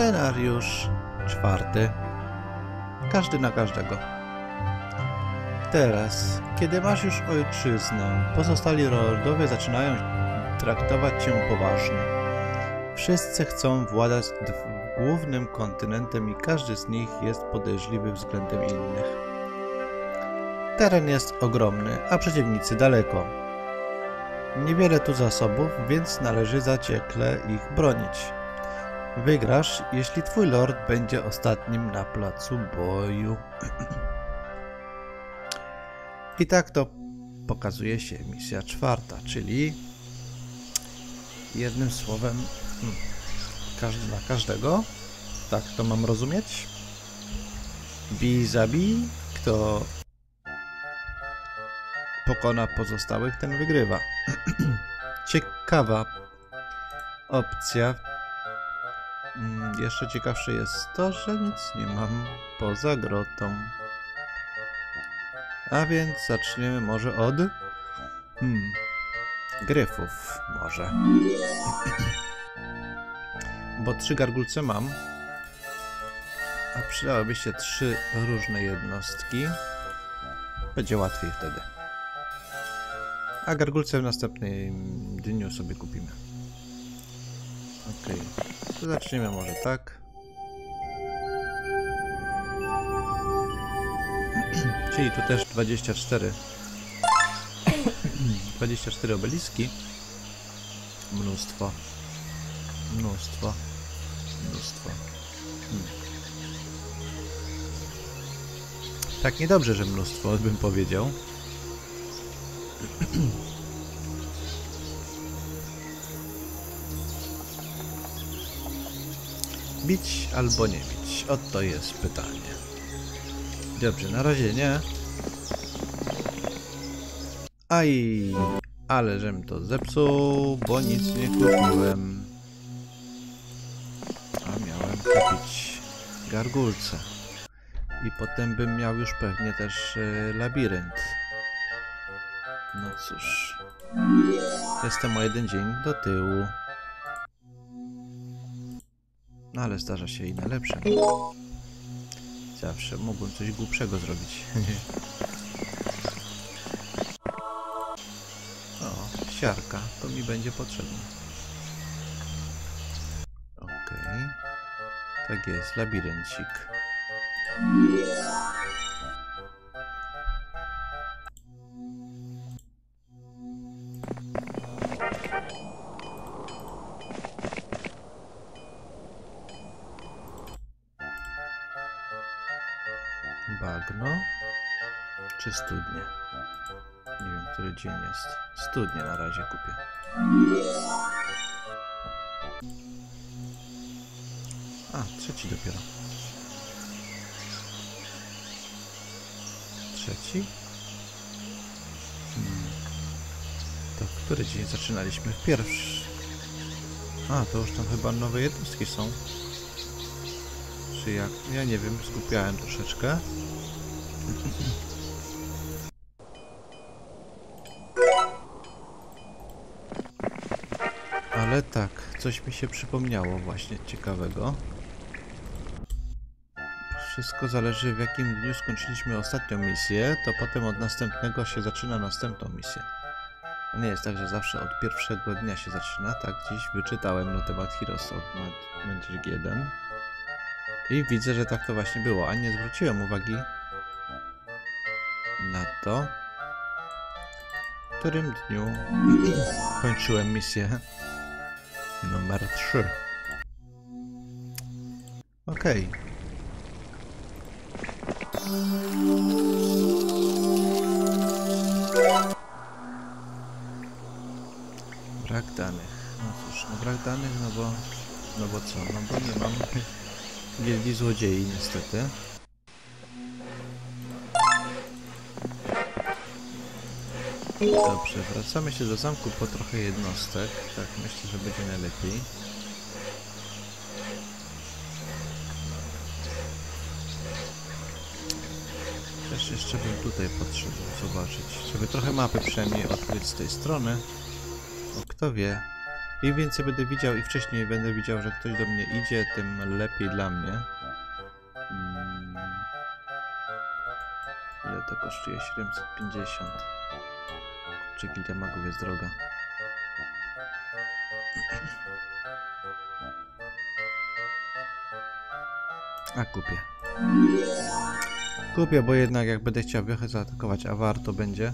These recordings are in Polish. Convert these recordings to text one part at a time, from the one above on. Scenariusz 4. Każdy na każdego. Teraz, kiedy masz już ojczyznę, pozostali lordowie zaczynają traktować cię poważnie. Wszyscy chcą władać głównym kontynentem i każdy z nich jest podejrzliwy względem innych. Teren jest ogromny, a przeciwnicy daleko. Niewiele tu zasobów, więc należy zaciekle ich bronić. Wygrasz, jeśli twój lord będzie ostatnim na placu boju. I tak to pokazuje się misja 4, czyli jednym słowem każdy dla każdego. Tak to mam rozumieć. Bij, zabij. Kto pokona pozostałych, ten wygrywa. Ciekawa opcja. Jeszcze ciekawsze jest to, że nic nie mam poza grotą. A więc zaczniemy może od gryfów może. Bo 3 gargulce mam, a przydałyby się 3 różne jednostki. Będzie łatwiej wtedy. A gargulce w następnym dniu sobie kupimy. Ok, to zaczniemy może tak. Czyli tu też 24 obeliski. Mnóstwo. Tak niedobrze, że mnóstwo, bym powiedział. Bić albo nie bić? Oto jest pytanie. Dobrze, na razie nie. Aj, ale żem to zepsuł, bo nic nie kupiłem. A miałem kupić gargulce. I potem bym miał już pewnie też labirynt. No cóż. Jestem o jeden dzień do tyłu. No ale zdarza się i najlepsze. Zawsze mogłem coś głupszego zrobić. O, siarka. To mi będzie potrzebne. Okej. Tak jest, labiryncik. Bagno czy studnie? Nie wiem, który dzień jest. Studnie na razie kupię. A, trzeci dopiero. Trzeci? To który dzień zaczynaliśmy? Pierwszy. A, to już tam chyba nowe jednostki są. Czy jak? Ja nie wiem, skupiałem troszeczkę. Ale tak, coś mi się przypomniało właśnie ciekawego. Wszystko zależy, w jakim dniu skończyliśmy ostatnią misję, to potem od następnego się zaczyna następną misję. Nie jest tak, że zawsze od pierwszego dnia się zaczyna. Tak dziś wyczytałem na temat Heroes of Magic 1. I widzę, że tak to właśnie było, a nie zwróciłem uwagi na to, w którym dniu kończyłem misję numer 3. Okej. Brak danych. No cóż, no brak danych, no bo co? No bo nie mam wielki złodziei niestety. Dobrze, wracamy się do zamku po trochę jednostek. Tak, myślę, że będzie najlepiej. Też jeszcze bym tutaj potrzebował zobaczyć, żeby trochę mapy przynajmniej odkryć z tej strony. Bo kto wie, Im więcej będę widział i wcześniej będę widział, że ktoś do mnie idzie, tym lepiej dla mnie. Ile to kosztuje? 750. Czy gildia magów jest droga? A kupię. Kupię, bo jednak jak będę chciał wiochę zaatakować, a warto będzie,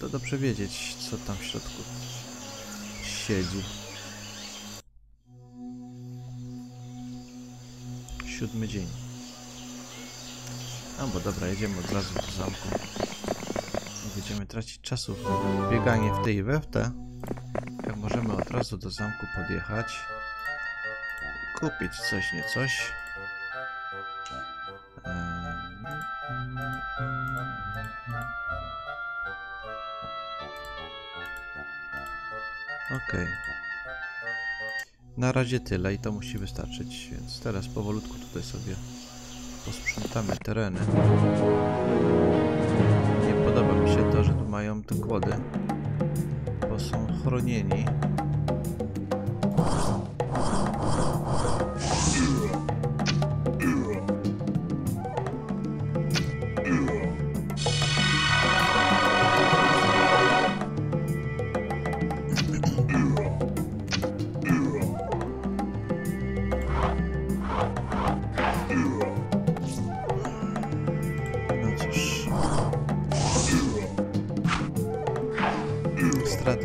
to dobrze wiedzieć, co tam w środku siedzi. 7. dzień. No bo dobra, jedziemy od razu do zamku. Nie będziemy tracić czasu w bieganie w tej i we w te. Jak możemy od razu do zamku podjechać i kupić coś, nie coś. Okej. Na razie tyle i to musi wystarczyć, więc teraz powolutku tutaj sobie posprzątamy tereny. Nie podoba mi się to, że tu mają te kłody, bo są chronieni.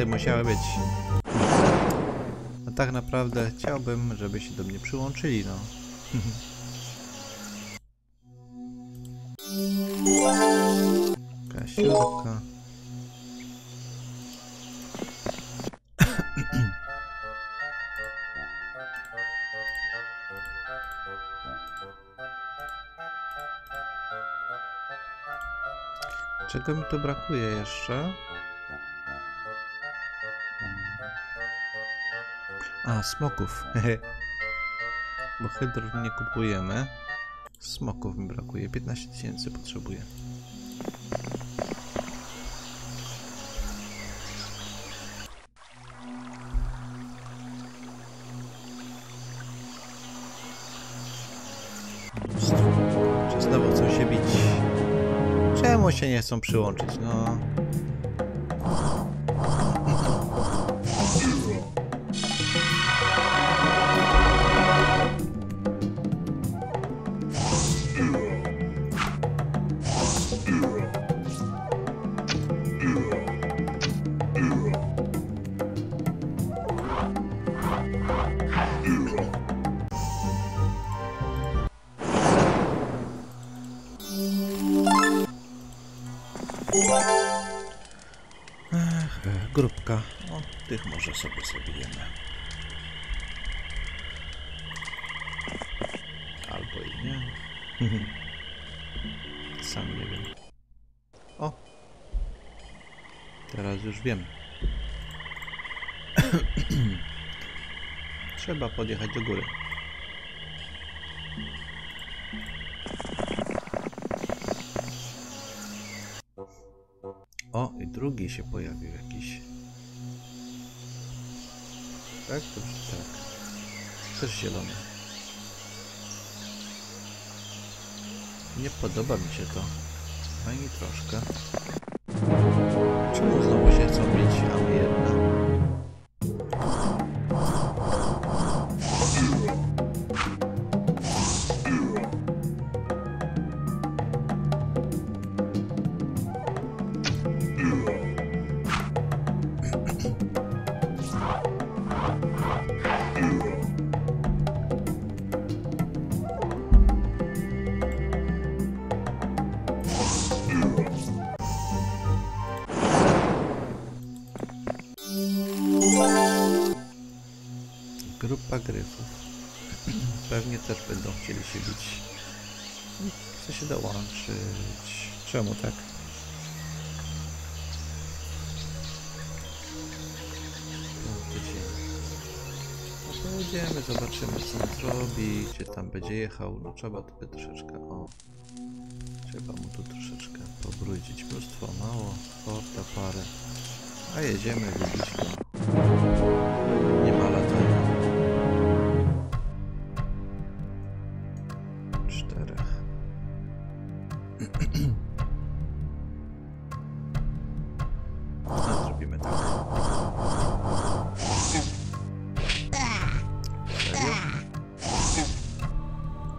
Musiały być. A tak naprawdę chciałbym, żeby się do mnie przyłączyli, no. Kasiurka. Czego mi tu brakuje jeszcze? A, smoków. Bo hydrów nie kupujemy. Smoków mi brakuje. 15 000 potrzebuję. Czy znowu chcą się bić? Czemu się nie chcą przyłączyć? No. Grupka. O, tych może sobie zabijemy. Albo i nie. Sam nie wiem. O! Teraz już wiem. Trzeba podjechać do góry. O, i drugi się pojawił jakiś. Tak? Dobrze, tak. Też zielony. Nie podoba mi się to. Ani troszkę. Czemu znowu się chcą bić? A my jedna. Grupa gryfów. Pewnie też będą chcieli się bić. Chcę się dołączyć. Czemu tak? No to idziemy, zobaczymy co on zrobi, gdzie tam będzie jechał. No trzeba tutaj troszeczkę, o. Trzeba mu tu troszeczkę pobrudzić. Mnóstwo, mało, porta, parę. A jedziemy, widzisz go. Zrobimy tak. Serio?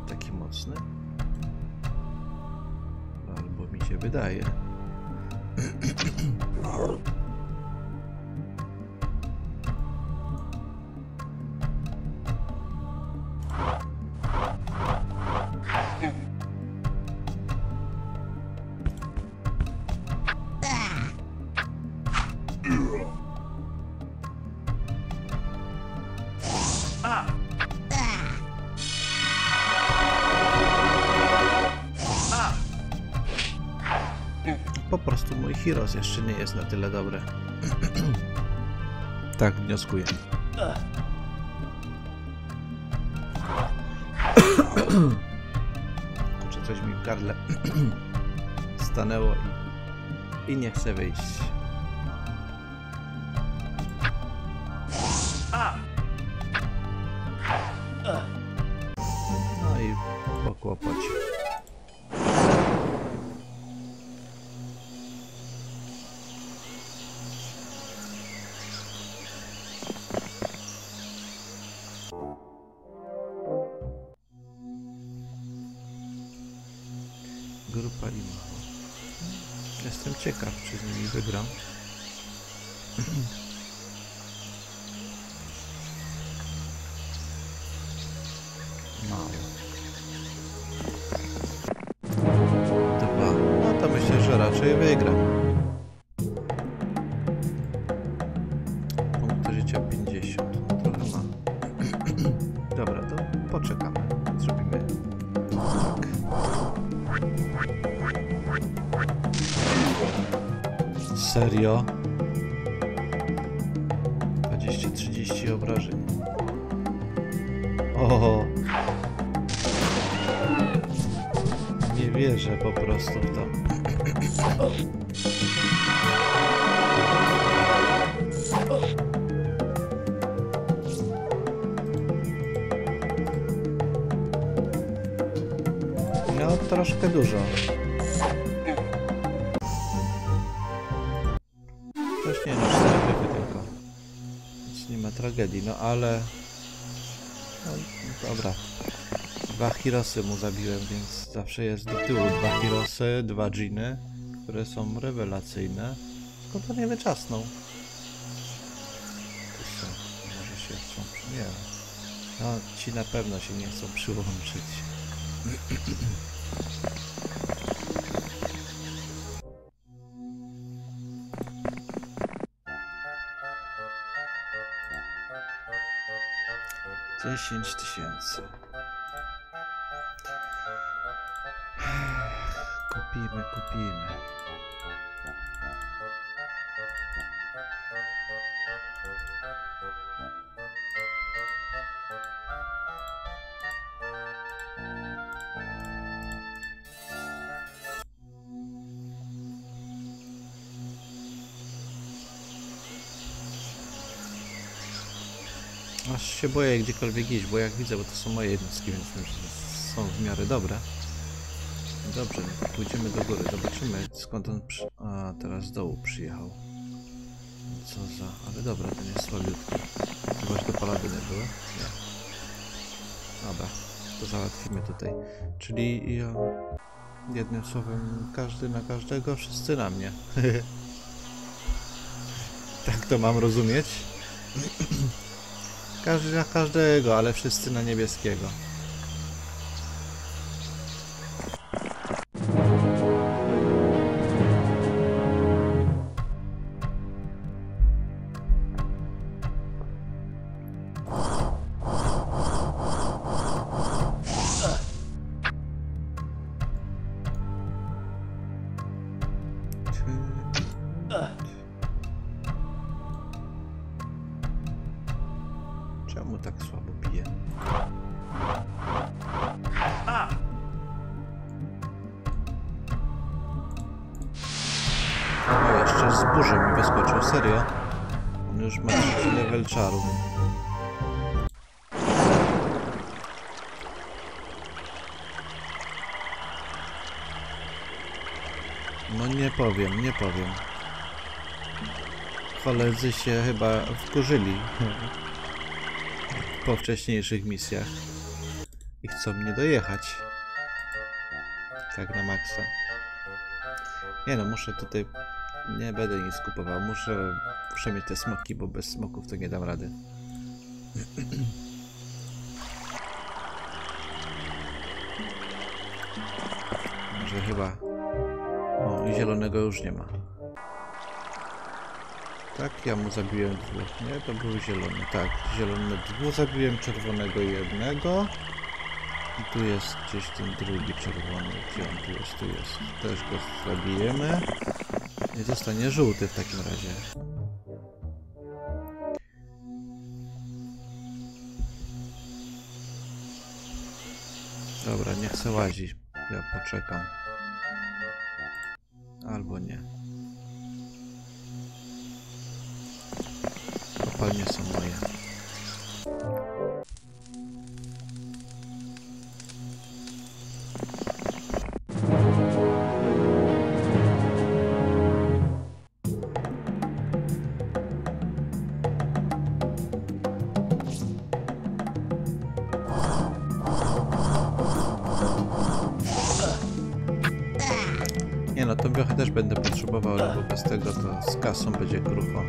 Taki mocny? Albo mi się wydaje. Po prostu mój Heroes jeszcze nie jest na tyle dobry. Tak wnioskuję. Kurczę, coś mi w gardle stanęło i nie chcę wyjść. No i pokłopać. Grupa Lima. Jestem ciekaw, czy z nimi wygram. Mało. Dwa. No to myślę, że raczej wygram. Punkt życia 50. Trochę ma. Dobra, to poczekamy. Zrobimy tak. Serio? 20-30 obrażeń. Oho. Nie wierzę po prostu w to. No troszkę dużo. Nie no, 4 byby tylko, więc nie ma tragedii, no ale... No, dobra, dwa Heroesy mu zabiłem, więc zawsze jest do tyłu dwa Heroesy, dwa dżiny, które są rewelacyjne, tylko to nie wyczasną. Kurczę, może się chcą... nie no, ci na pewno się nie chcą przyłączyć. Dziesięć tysięcy. Kupimy, kupimy. Aż się boję gdziekolwiek iść, bo jak widzę, bo to są moje jednostki, więc już są w miarę dobre. Dobrze, no pójdziemy do góry, zobaczymy skąd on... A, teraz z dołu przyjechał. Co za... ale dobra, ten jest słabiutki. Chyba, że to paladyny były? Nie. Dobra, to załatwimy tutaj. Czyli ja... jednym słowem, każdy na każdego, wszyscy na mnie. Tak to mam rozumieć? Każdy na każdego, ale wszyscy na niebieskiego. Czemu tak słabo bije? O, jeszcze z burzy mi wyskoczył, serio? On już ma 3 level czaru. No nie powiem, nie powiem. Koledzy się chyba wkurzyli po wcześniejszych misjach i chcą mnie dojechać. Tak na maksa. Nie no, muszę tutaj... Nie będę nic kupował. Muszę mieć te smoki, bo bez smoków to nie dam rady. Może chyba... O, i zielonego już nie ma. Tak, ja mu zabiłem dwóch, nie? To był zielony, tak. Zielony dwóch, zabiłem czerwonego jednego. I tu jest gdzieś ten drugi czerwony. Gdzie on tu jest? Tu jest. Też go zabijemy. I zostanie żółty w takim razie. Dobra, nie chcę łazić. Ja poczekam. Albo nie. Kopalnie są moje. No tą wiochę też będę potrzebował, bo bez tego to z kasą będzie krucho.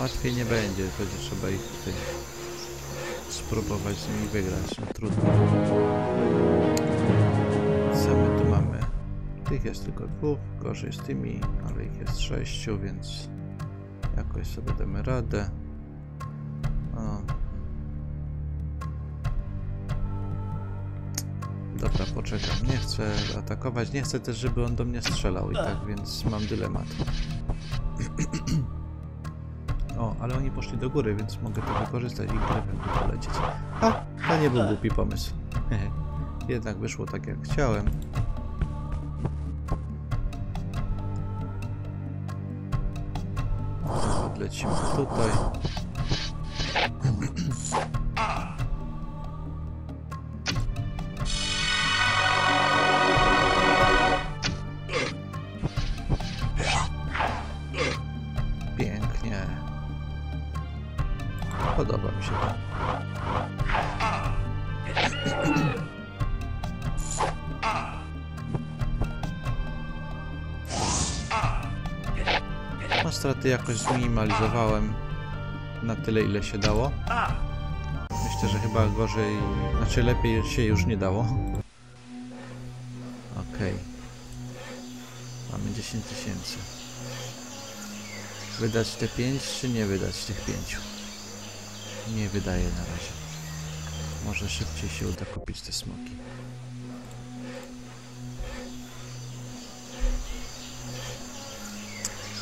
Łatwiej nie będzie, będzie trzeba ich tutaj spróbować z nimi wygrać, no trudno. Co my tu mamy? Tych jest tylko dwóch, gorzej z tymi, ale ich jest 6, więc jakoś sobie damy radę. O. Dobra, poczekam, nie chcę atakować, nie chcę też, żeby on do mnie strzelał i tak, więc mam dylemat. O, ale oni poszli do góry, więc mogę to wykorzystać i drewnem tu polecieć. A, to nie był głupi pomysł. Jednak wyszło tak, jak chciałem. Odlecimy tutaj. Podoba mi się to. No, straty jakoś zminimalizowałem na tyle, ile się dało. Myślę, że chyba gorzej, znaczy lepiej się już nie dało. Okej. Mamy 10 000. Wydać te 5 czy nie wydać tych 5? Nie wydaje na razie. Może szybciej się uda kupić te smoki.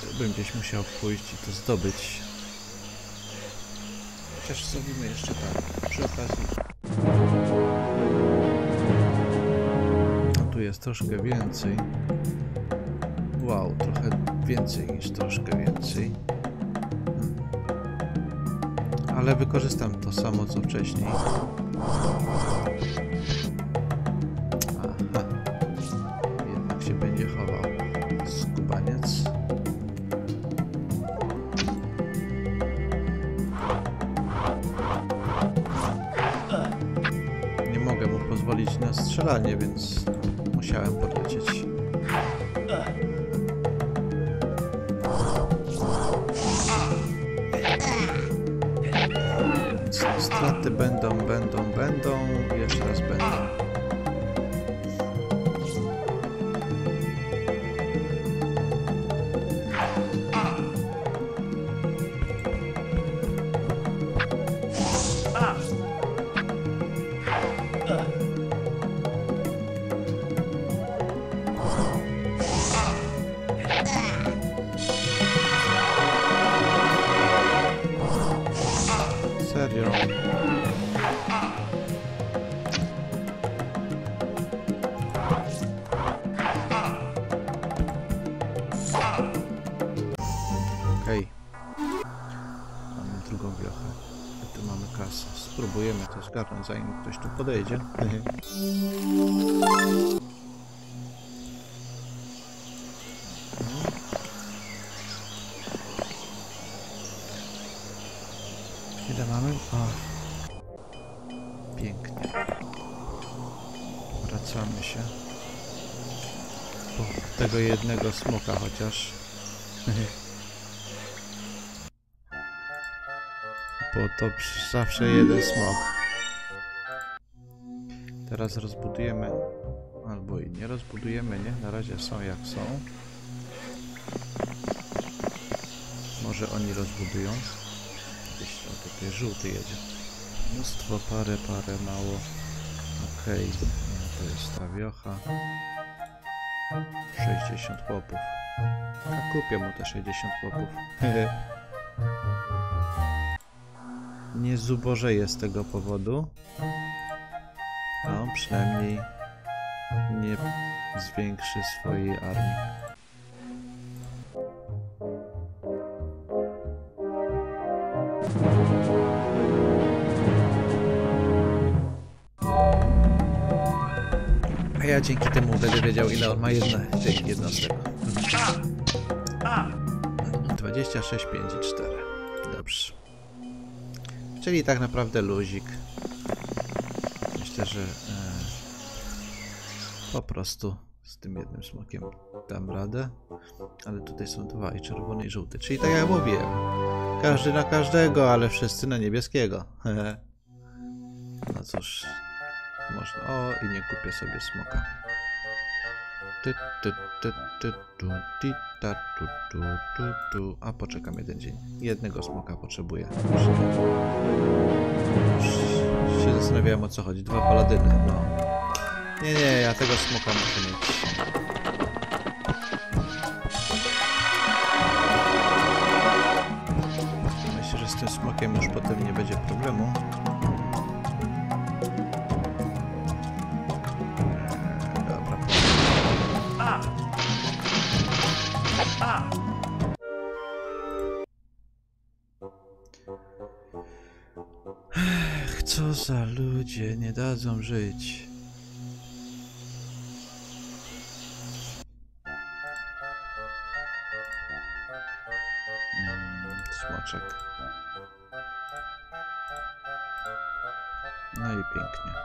Tu bym gdzieś musiał pójść i to zdobyć. Chociaż zrobimy jeszcze tak, przy okazji. No tu jest troszkę więcej. Wow, trochę więcej niż troszkę więcej. Ale wykorzystam to samo, co wcześniej. Aha. Jednak się będzie chował. Skubaniec. Nie mogę mu pozwolić na strzelanie, więc musiałem podlecieć. Straty będą, jeszcze raz będą. be wrong. Okej. Mamy drugą wiochę. Tu mamy kasę. Spróbujemy to zgarnąć, zanim ktoś tu podejdzie. Ile mamy? O. Pięknie. Wracamy się. O, tego jednego smoka chociaż. Bo to zawsze jeden smok. Teraz rozbudujemy. Albo i nie rozbudujemy, nie? Na razie są jak są. Może oni rozbudują. Gdzieś tam tutaj żółty jedzie. Mnóstwo, parę, mało. Okej, to jest ta wiocha. 60 chłopów. A kupię mu te 60 chłopów. Nie zubożeje z tego powodu. A on przynajmniej nie zwiększy swojej armii. A ja dzięki temu będę wiedział, ile on ma tych jednostek. 26, 5 i 4. Dobrze. Czyli tak naprawdę luzik. Myślę, że po prostu z tym jednym smokiem dam radę. Ale tutaj są dwa, i czerwony, i żółty. Czyli tak jak mówiłem, każdy na każdego, ale wszyscy na niebieskiego. No cóż. Można. O, i nie kupię sobie smoka. A poczekam jeden dzień. Jednego smoka potrzebuję. Już się zastanawiałem, o co chodzi. Dwa paladyny, no. Nie, ja tego smoka muszę mieć. Myślę, że z tym smokiem już potem nie będzie problemu. Co za ludzie, nie dadzą żyć. Smoczek. No i pięknie.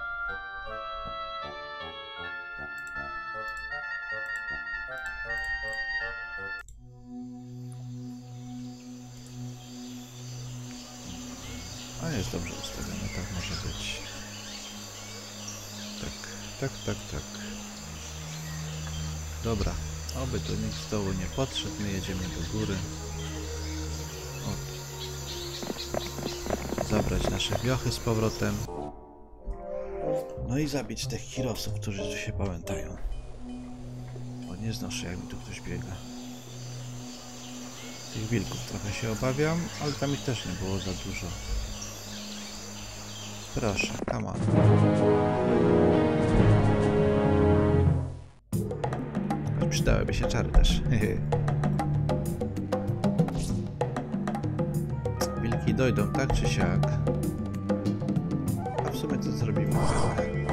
Jest dobrze ustawione, tak może być. Tak. Dobra, oby tu nikt z dołu nie podszedł, my jedziemy do góry. O. Zabrać nasze wiochy z powrotem. No i zabić tych kierowców, którzy tu się pamiętają. Bo nie znoszę, jak mi tu ktoś biega. Tych wilków trochę się obawiam, ale tam ich też nie było za dużo. Proszę, come on. Przydałyby się czary też. Wilki dojdą tak czy siak. A w sumie co zrobimy? Oj,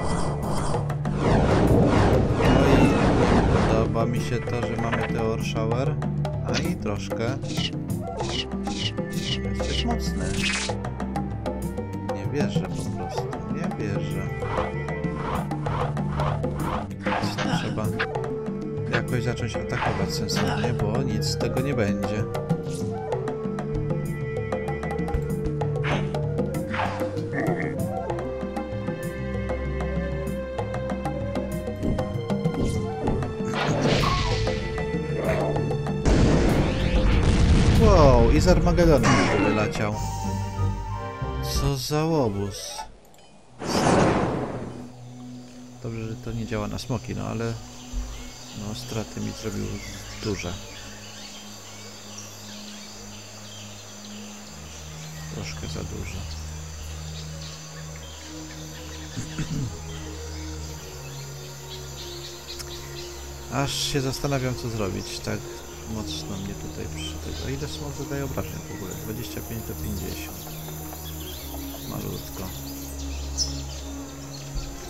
podoba mi się to, że mamy Theor Shower. A i troszkę. Jesteś mocny. Nie wierzę po prostu, nie wierzę. Trzeba jakoś zacząć atakować sensownie, bo nic z tego nie będzie. Wow, i z Armagedonem wyleciał. Co za łobuz. Dobrze, że to nie działa na smoki, no ale... No, straty mi zrobił duże. Troszkę za dużo. Aż się zastanawiam, co zrobić. Tak mocno mnie tutaj przy tego. A ile smog zadaje obrażeń w ogóle? 25 do 50. Malutko.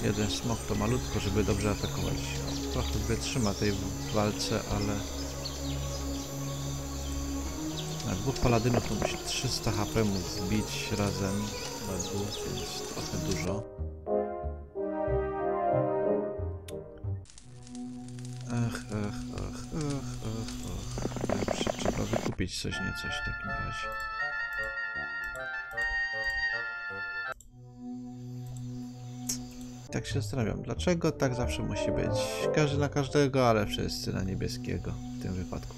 Jeden smog to malutko, żeby dobrze atakować. Trochę wytrzyma tej walce, ale... Na dwóch paladynów to musi 300 HP mu zbić razem na dwóch, więc trochę dużo. Ach. Trzeba wykupić coś, nie coś w takim razie. Tak się zastanawiam, dlaczego tak zawsze musi być. Każdy na każdego, ale wszyscy na niebieskiego w tym wypadku.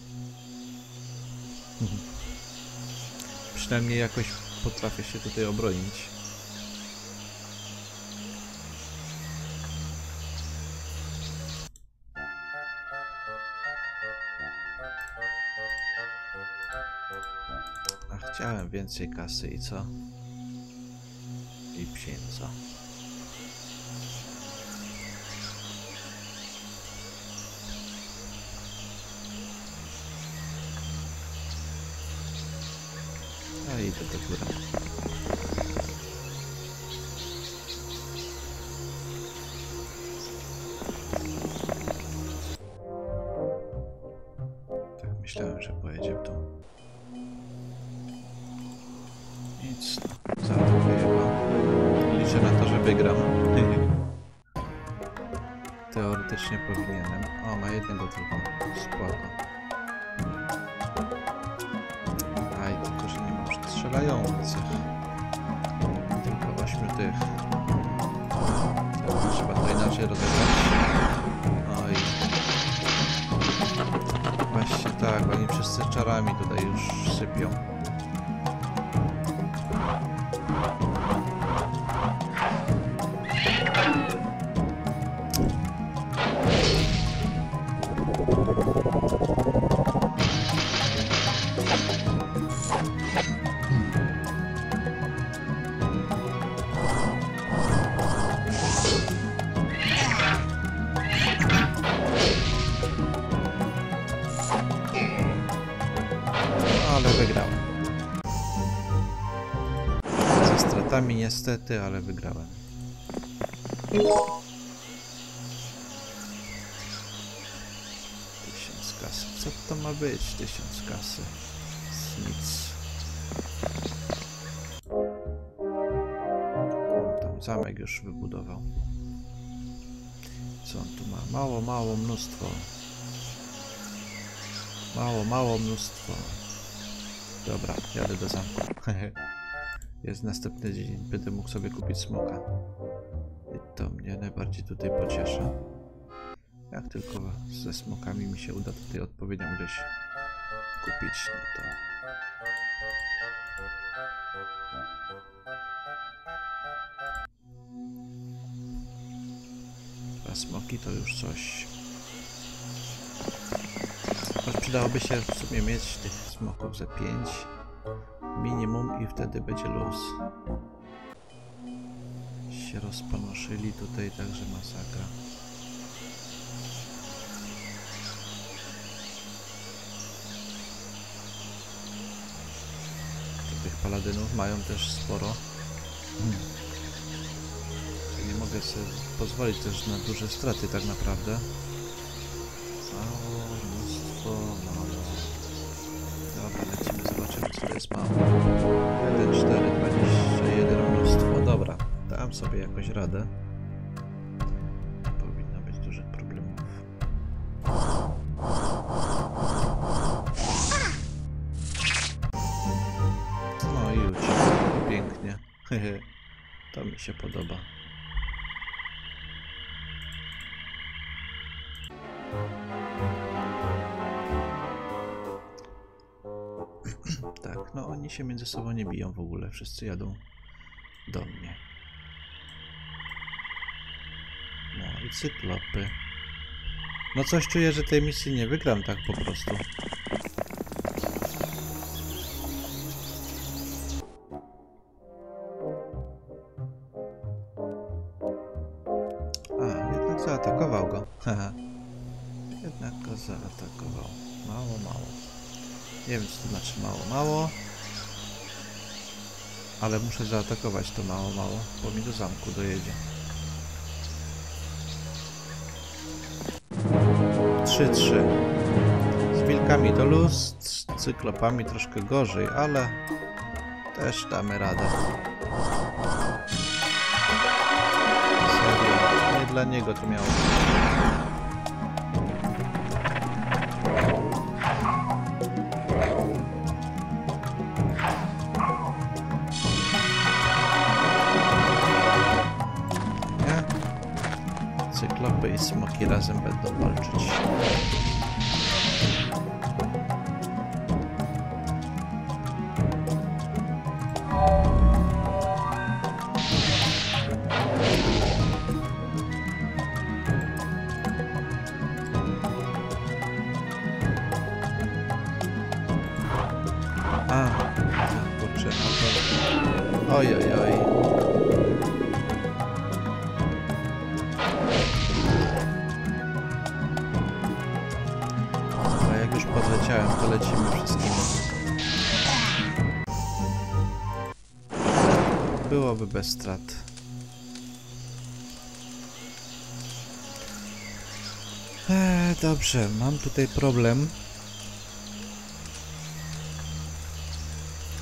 Przynajmniej jakoś potrafię się tutaj obronić. A chciałem więcej kasy i co? I psięca. I idę do góry. Tak myślałem, że pojedzie w tą. Nic, no, zaatakuję go. Liczę na to, że wygram. Teoretycznie powinienem. O, ma jednego tylko. Spoko. Strzelających. Tylko 8 tych. Teraz trzeba to inaczej rozegrać. Oj. Właśnie tak, oni wszyscy czarami tutaj już sypią. Niestety, ale wygrałem. Tysiąc kasy. Co to ma być? 1000 kasy. Nic. O, tam zamek już wybudował. Co on tu ma? Mało, mnóstwo. Mało, mnóstwo. Dobra, jadę do zamku. Jest następny dzień, będę mógł sobie kupić smoka. I to mnie najbardziej tutaj pociesza. Jak tylko ze smokami mi się uda tutaj odpowiednio gdzieś kupić, no to... Dwa smoki to już coś. Choć przydałoby się w sumie mieć tych smoków ze 5. Minimum i wtedy będzie luz. Się rozpanoszyli tutaj, także masakra. Tych paladynów mają też sporo. Nie mogę sobie pozwolić też na duże straty tak naprawdę. Mało, mnóstwo, mało. Dobra, lecimy, zobaczymy, co to jest mało. 1, 4, 21, mnóstwo. Dobra, dam sobie jakoś radę. Powinno być dużych problemów. No i uciekł. Pięknie. To mi się podoba. No oni się między sobą nie biją w ogóle, wszyscy jadą do mnie. No i cyklopy. No coś czuję, że tej misji nie wygram tak po prostu. zaatakował go. Haha. Jednak go zaatakował. Mało. Nie wiem, co to znaczy mało. Ale muszę zaatakować to mało, bo mi do zamku dojedzie. 3-3. Z wilkami to luz, z cyklopami troszkę gorzej, ale też damy radę. Serio, nie dla niego to miało być. Klopy i smoki razem będą walczyć. A, kurczę, no to... Ojojoj. To lecimy wszystkim. Byłoby bez strat. Dobrze, mam tutaj problem.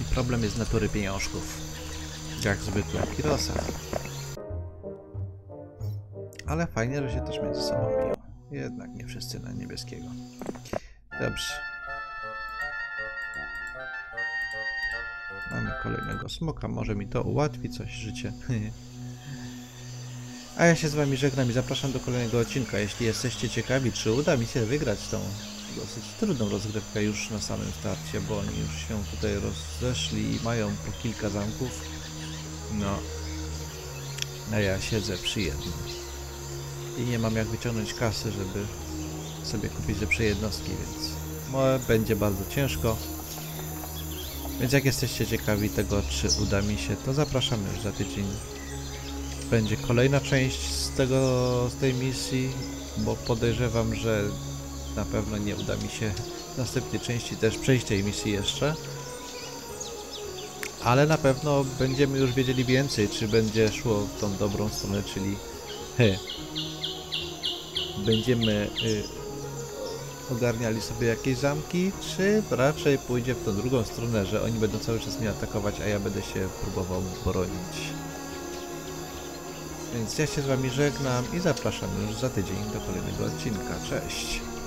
I problem jest natury pieniążków. Jak zwykle w Kirosach. Ale fajnie, że się też między sobą biją. Jednak nie wszyscy na niebieskiego. Dobrze. Mamy kolejnego smoka, może mi to ułatwi coś życie. A ja się z wami żegnam i zapraszam do kolejnego odcinka. Jeśli jesteście ciekawi, czy uda mi się wygrać tą dosyć trudną rozgrywkę już na samym starcie, bo oni już się tutaj rozeszli i mają po kilka zamków. No, a ja siedzę przy jednym. I nie mam jak wyciągnąć kasy, żeby sobie kupić lepsze jednostki, więc będzie bardzo ciężko. Więc jak jesteście ciekawi tego, czy uda mi się, to zapraszam już za tydzień. Będzie kolejna część z tej misji, bo podejrzewam, że na pewno nie uda mi się w następnej części też przejść tej misji jeszcze. Ale na pewno będziemy już wiedzieli więcej, czy będzie szło w tą dobrą stronę, czyli będziemy ogarniali sobie jakieś zamki, czy raczej pójdzie w tą drugą stronę, że oni będą cały czas mnie atakować, a ja będę się próbował bronić. Więc ja się z wami żegnam i zapraszam już za tydzień do kolejnego odcinka. Cześć!